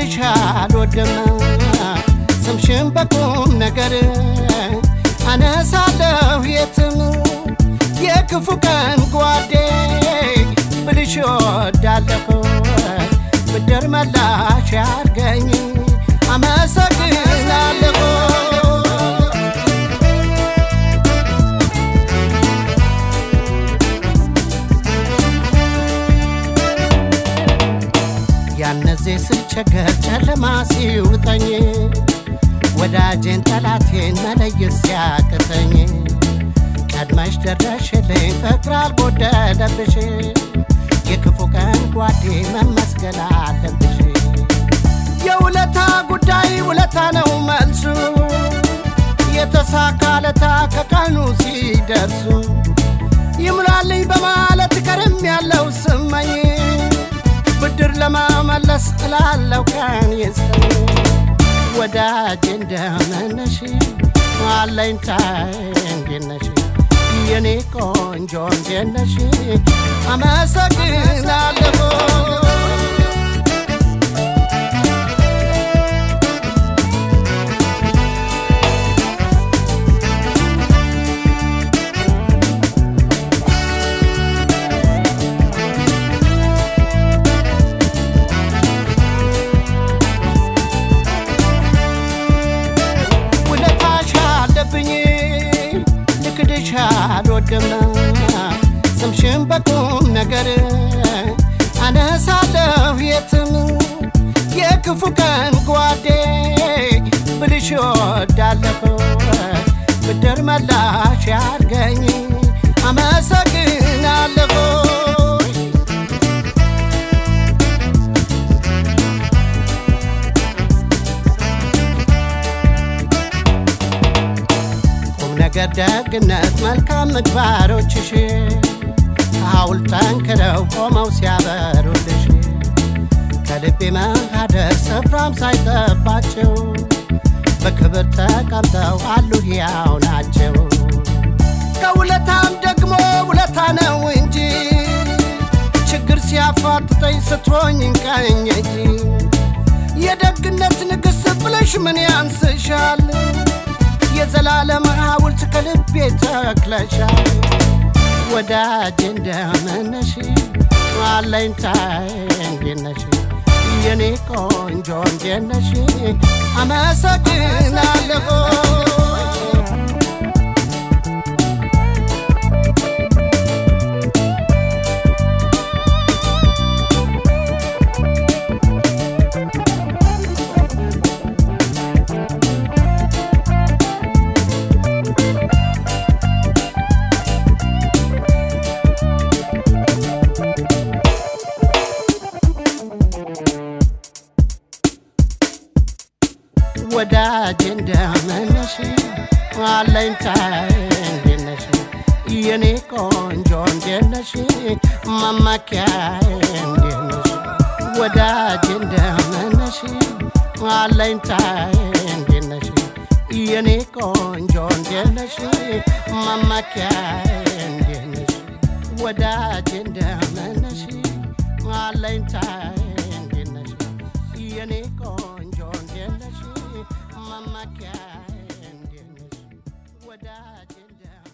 ልሻል ወደማ ሰምሽን በቁም ነገር አነሳለሁ የትም የክፉ ቀን ጓዴ ብልሽ ወዳለሁ ምድር መላሽ ያርገኝ አመሰግናለሁ ያነዘስ ቸገር ጨለማሲው ተኝ ወዳጄን ተላቴን መለየስ ያከተኝ ቀድማሽ ደረሽልኝ ፈቅራል ጎደለብሽ የክፉ ቀን ጓዴ መመስገን አለብሽ የውለታ ጉዳይ ውለታ ነው መልሱ የተሳካለታ ከቀኑ ሲደርሱ ይምራልኝ በማለት ከረም ያለው ስማኝ ብድር ለማመለስ ጥላለው ካን ይስም ወዳጅ እንደመነሽ አለኝታይ እንደነሽ የኔ ቆንጆ እንደነሽ አመሰግናለሁ ሰምሽን በቁም ነገር አነሳለሁ የትም የክፉ ቀን ጓዴ ብልሽ ወዳለሁ ምድር መላሽ ያርገኝ አመሰግናለሁ ገደግነት መልካም ምግባሮችሽ አውልታን ከረው ቆመው ሲያበሩልሽ ከልቤ መሃደር ስፍራም ሳይጠባቸው በክብር ተቀምጠው አሉ ሕያው ናቸው ከውለታም ደግሞ ውለታ ነው እንጂ ችግር ሲያፋጥጠኝ ስትሆኝ ቀኝ እጅ የደግነት ንግሥት ብለሽ ምን ያንስሻል የዘላለም ሐውልት ከልቤ ተክለሻል ወዳጄ እንደመነሽ አለኝታይ እንደነሽ የኔ ቆንጆ እንደነሽ አመሰግናለሁ ወዳጄ እንደመነሽ አለኝታይ እንደነሽ የኔ ቆንጆ እንደነሽ ማማካዬ እንደነሽ ወዳጄ እንደመነሽ አለኝታይ እንደነሽ የኔ ቆንጆ እንደነሽ ማማካዬ እንደነሽ ወዳጄ እንደመነሽ አለኝታይ እንደነሽ የኔ ቆንጆ እንደነሽ Mama can't end it. What I did down.